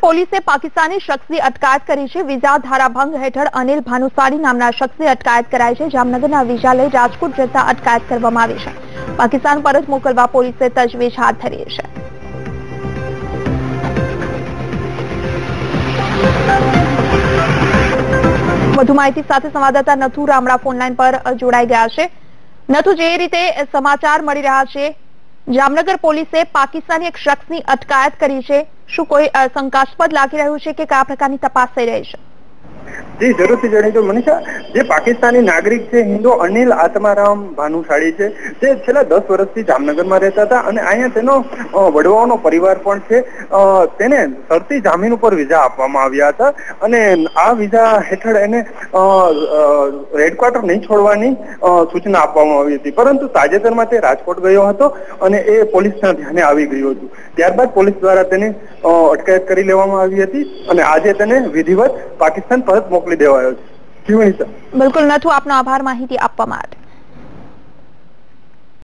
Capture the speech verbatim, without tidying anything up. પોલીસે પાકિસ્તાની શખ્સની અટકાયત કરી છે। વિઝા ધારાભંગ હેઠળ અનિલ ભાનુશાળી નામના શખ્સની અટકાયત કરાઈ છે। જામનગરના વિઝા લઈ રાજકોટ જતા અટકાયત કરવામાં આવી છે। પાકિસ્તાન પરત મોકલવા પોલીસે તજવીજ હાથ ધરી છે। વધુ માહિતી સાથે સંવાદદાતા નથુ રામડા ફોનલાઈન પર જોડાઈ ગયા છે। નથુ, જે રીતે સમાચાર મળી રહ્યા છે, જામનગર પોલીસે પાકિસ્તાની એક શખ્સની અટકાયત કરી છે, શું કોઈ શંકાસ્પદ લાગી રહ્યું છે કે કયા પ્રકારની તપાસ થઈ રહી છે? જી જરૂરથી જણાવજો મનીષા। જે પાકિસ્તાની નાગરિક છે હિન્દુ અનિલ આત્મારામ ભાનુશાળી છે, તે છેલ્લા દસ વર્ષથી જામનગરમાં રહેતા હતા અને અહીંયા તેનો વડવાઓનો પરિવાર પણ છે। તેને શરતી જામીન ઉપર વિઝા આપવામાં આવ્યા હતા અને આ વિઝા હેઠળ એને હેડક્વાર્ટર નહીં છોડવાની સૂચના આપવામાં આવી હતી, પરંતુ તાજેતરમાં તે રાજકોટ ગયો હતો અને એ પોલીસના ધ્યાને આવી ગયું હતું। ત્યારબાદ પોલીસ દ્વારા તેને અટકાયત કરી લેવામાં આવી હતી અને આજે તેને વિધિવત પાકિસ્તાન પરત મોકલી દેવાયો છે। બિલકુલ નથુ, આપનો આભાર માહિતી આપવા માટે।